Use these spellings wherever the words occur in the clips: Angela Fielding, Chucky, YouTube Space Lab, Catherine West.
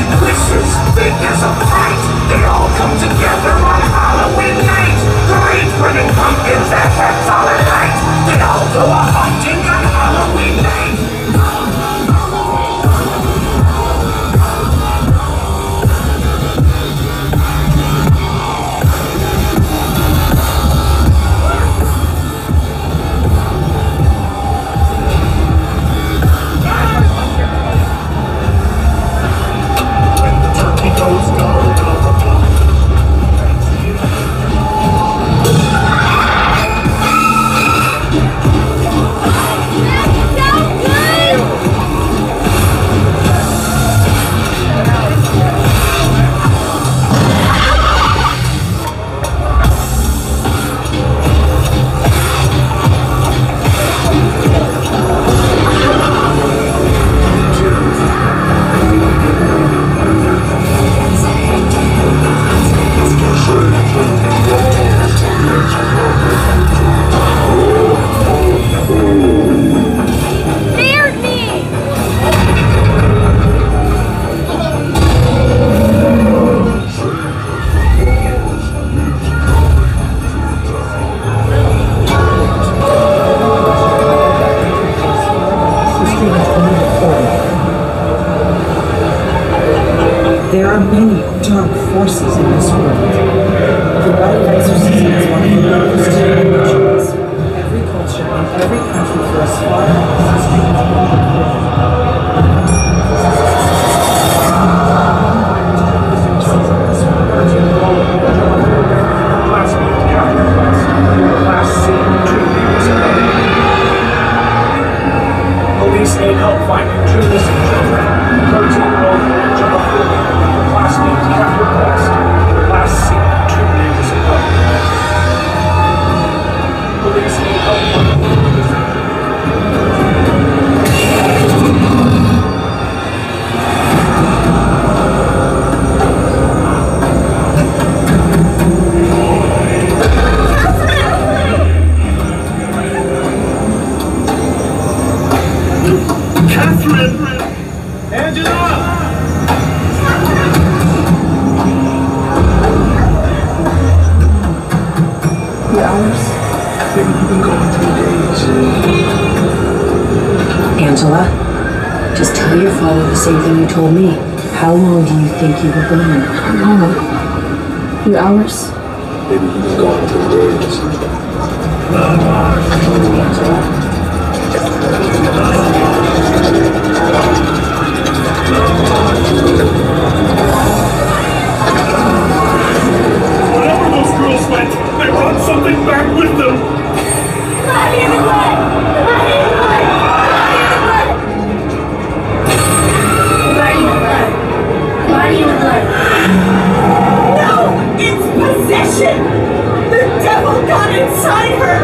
and wishes, figures of fright. They all come together on Halloween night. Three grinning pumpkins that have fallen light. They all go a hunting on Halloween night. There are many dark forces in this world. The white exorcism is one of the largest religions. Every culture and every country for as far as it can. Police need help finding two missing children. 13-year-old Angela Fielding. Last name Catherine West. Last seen 2 days ago. Police need help finding two missing children. Catherine! Angela! The hours, they've been going 3 days. Angela, just tell your father the same thing you told me. How long do you think you were gone? How long? A few hours? They've been going 3 days. Whatever those girls went, they brought something back with them! Body in the blood! Body in the blood! Body in the blood! Body in the blood! No! It's possession! The devil got inside her!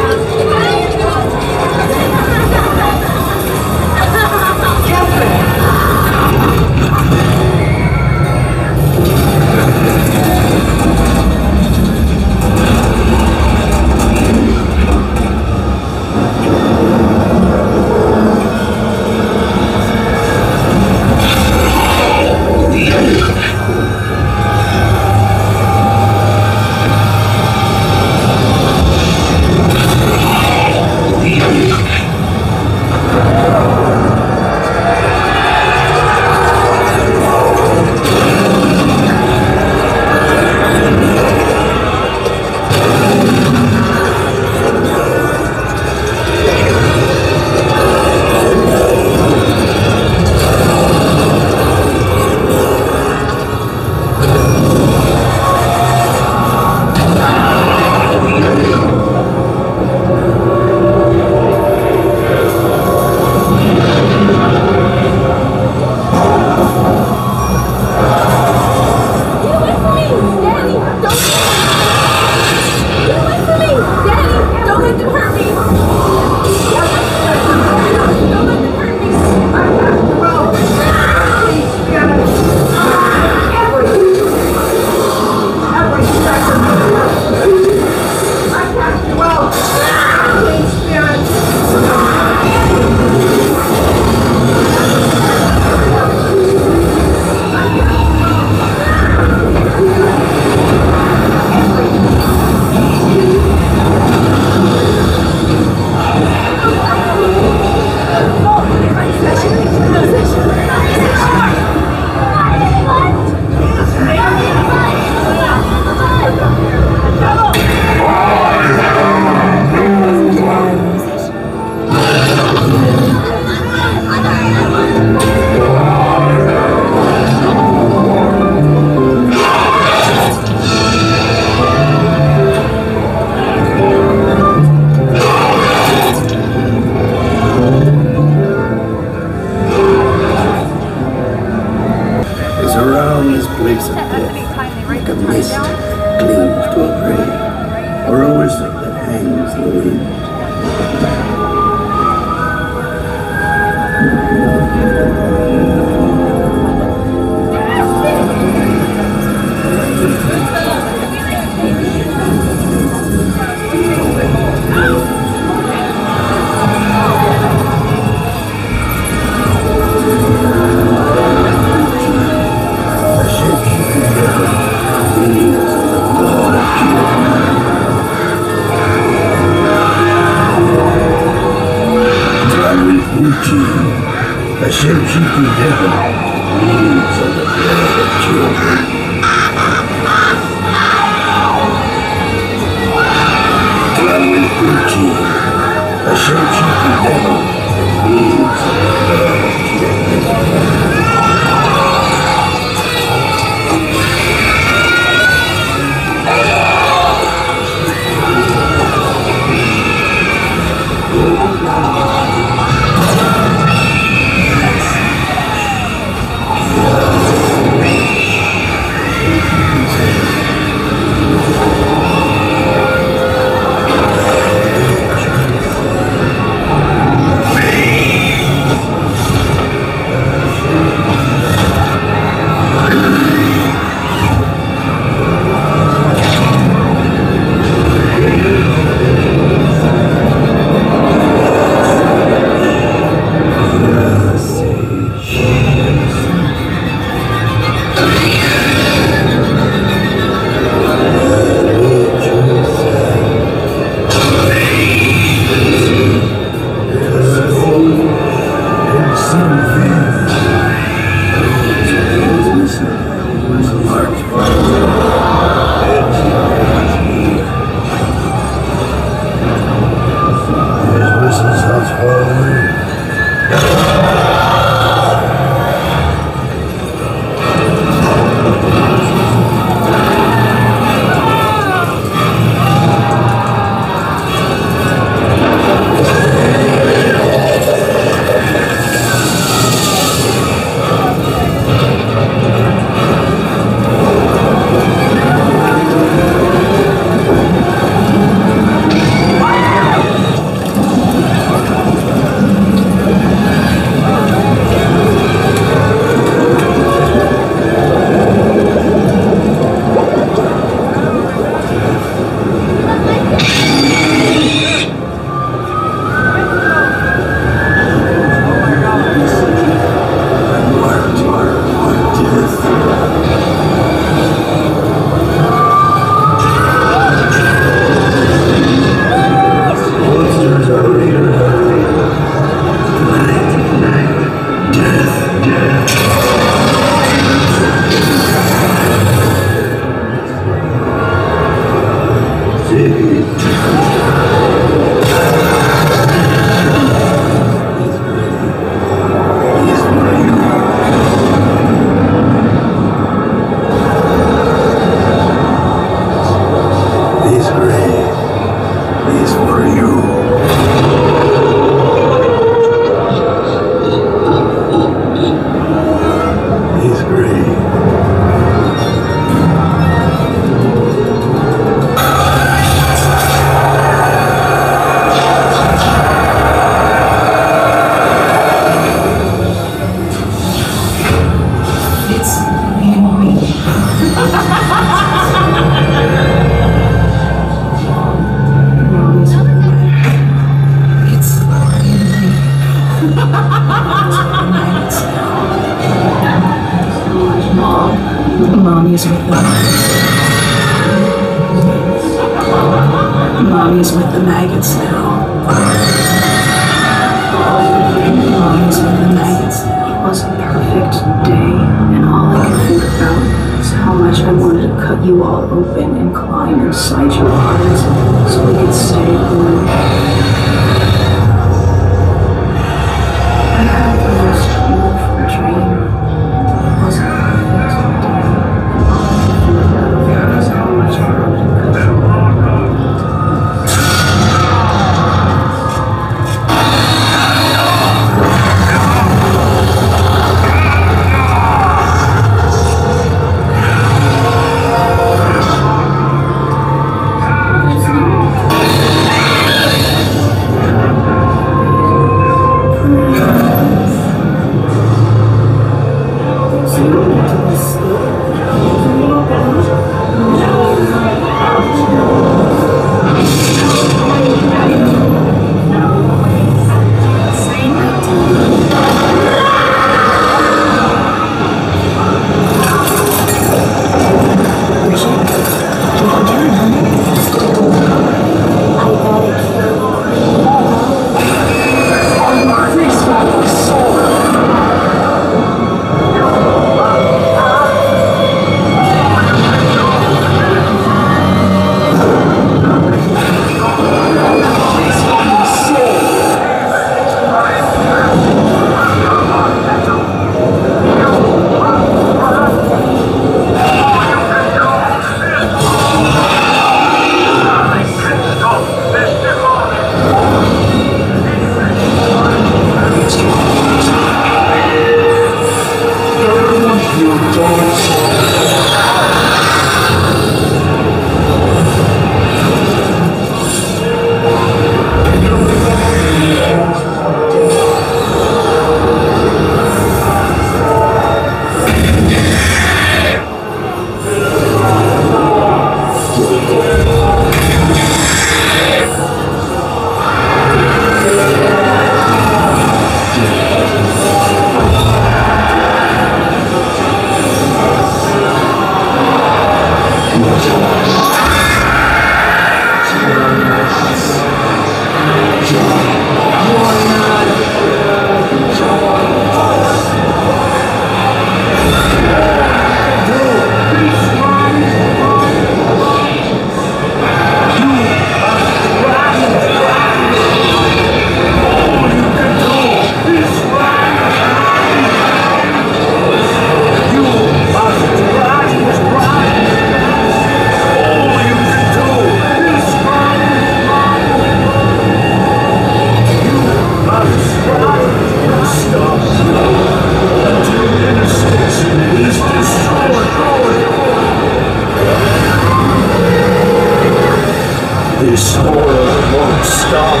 spoil won't stop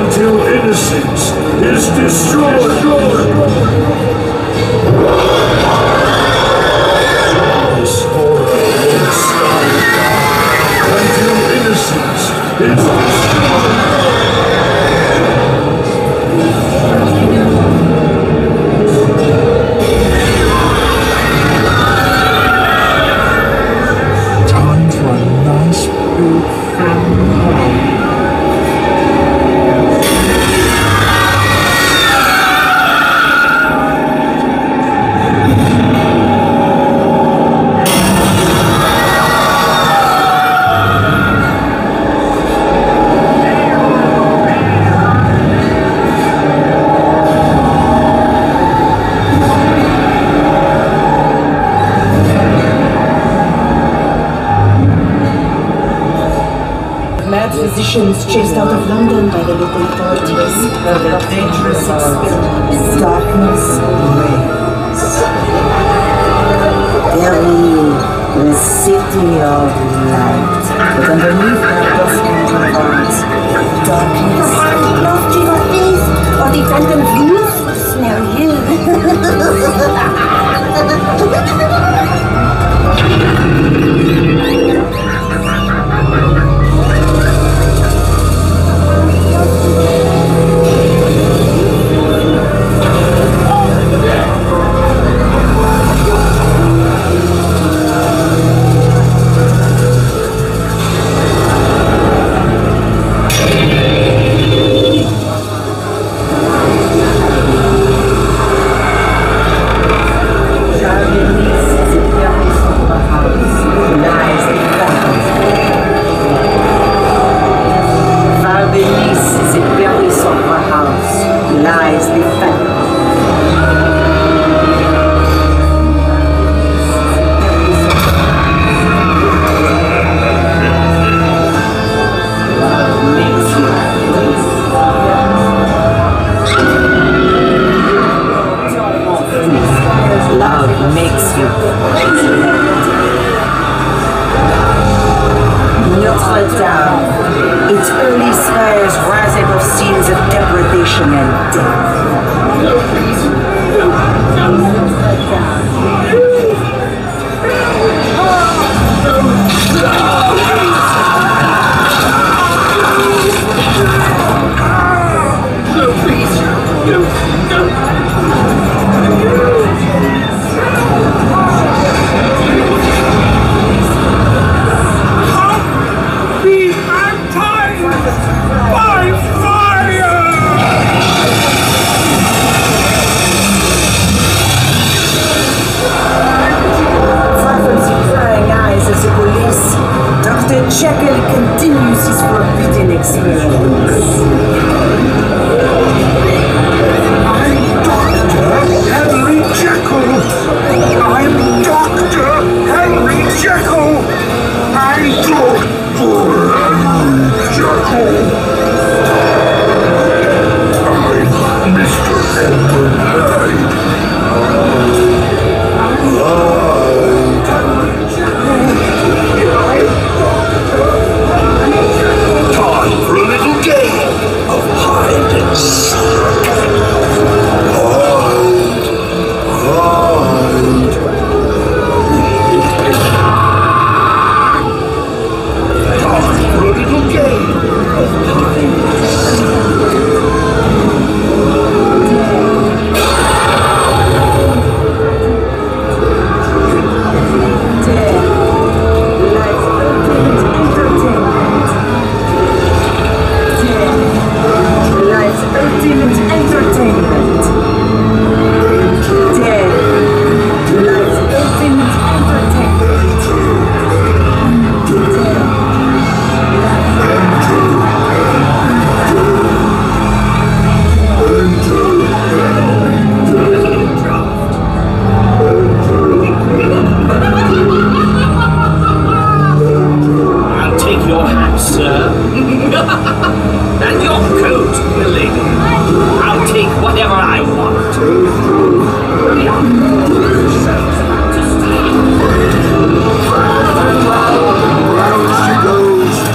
until innocence is destroyed. Physicians chased out of London by the local authorities for their dangerous experiments. Darkness reigns. Berlin, the city of light. But underneath that was angry arms. Darkness. Lofty your face, or the phantom views smell you.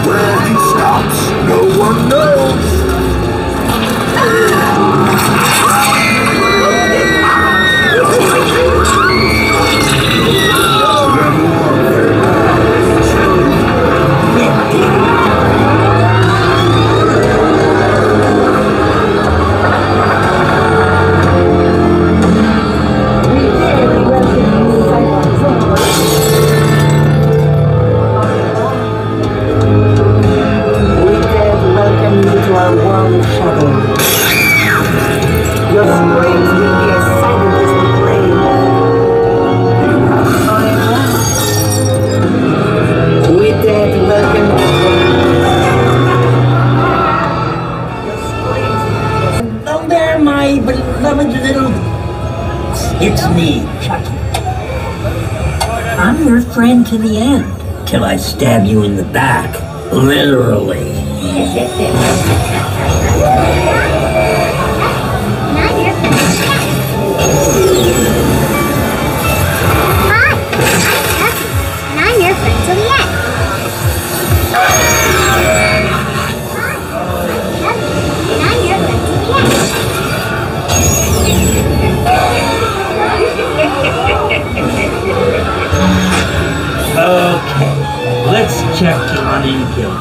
Where It's me, Chucky. I'm your friend to the end, till I stab you in the back, literally. Let's check you on in-kill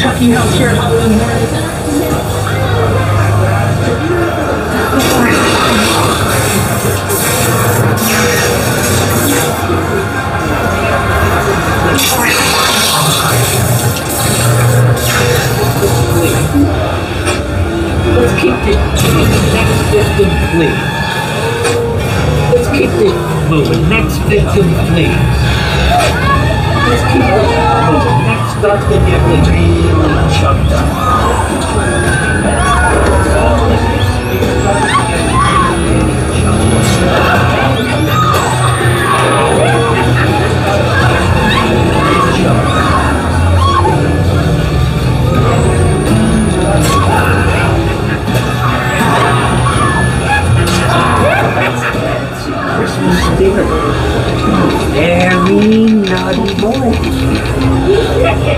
Chucky house here at Halloween morning. Let's keep this next victim clean. Let's keep this moving. Next victim clean. Let's keep this moving. That's the difference between you and Christmas spirit. Very naughty boy. Trying to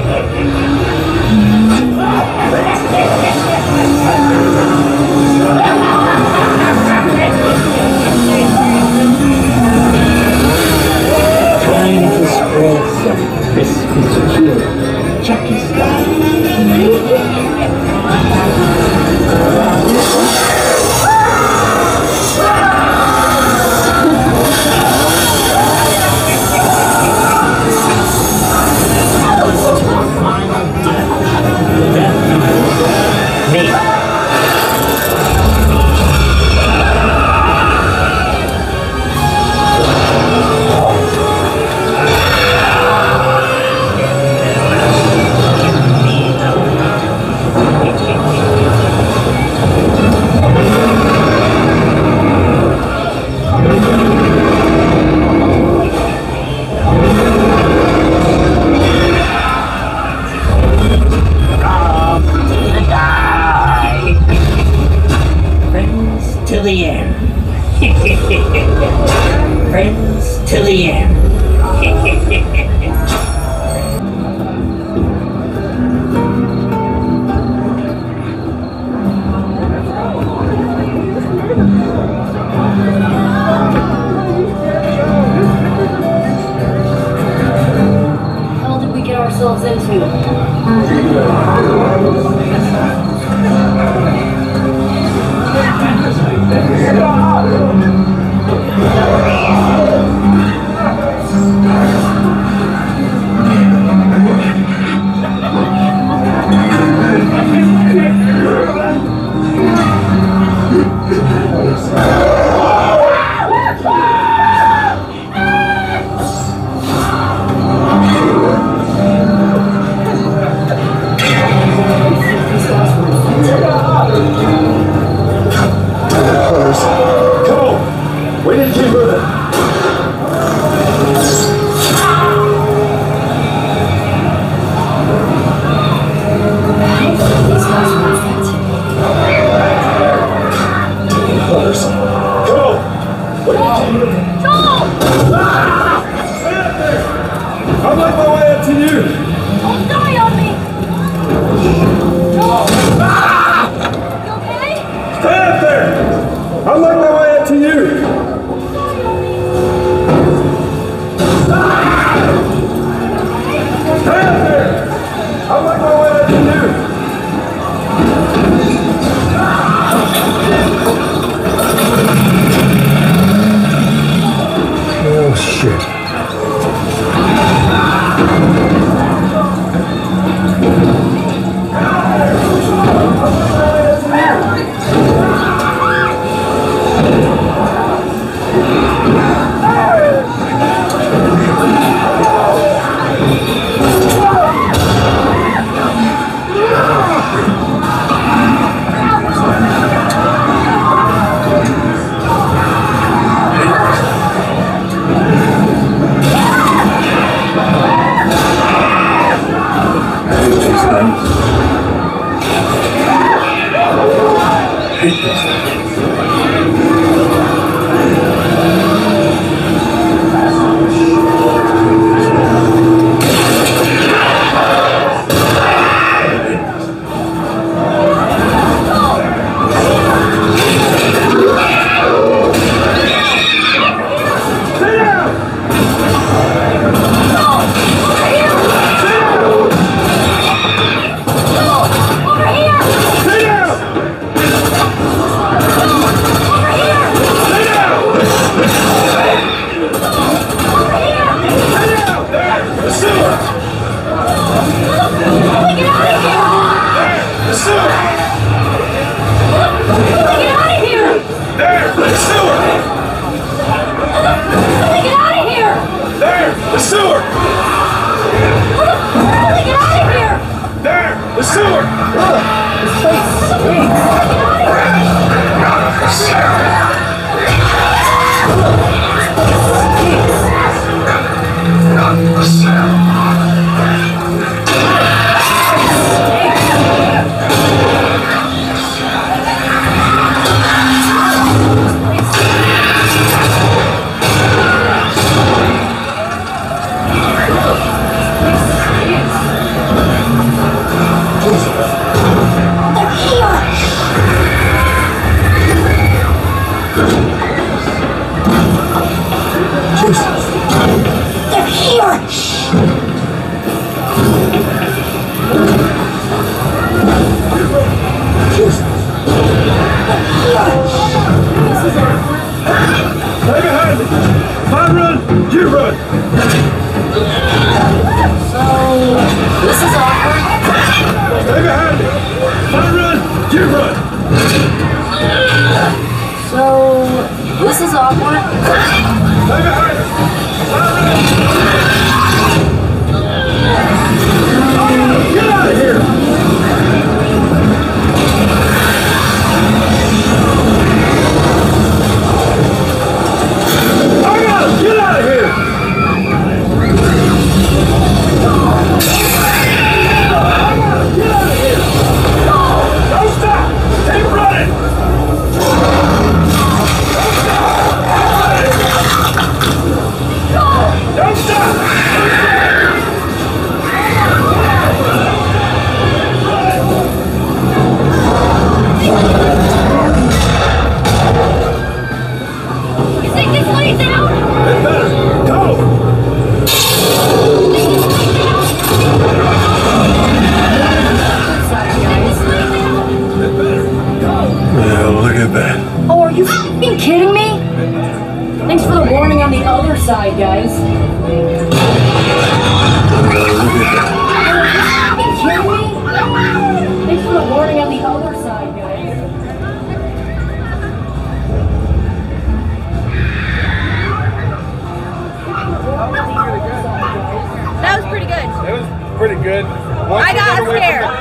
spread some Christmas cheer. Chucky's got it. Friends till the end. How did we get ourselves into it?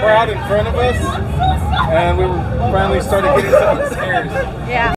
Crowd in front of us, and we finally started getting up the stairs. Yeah.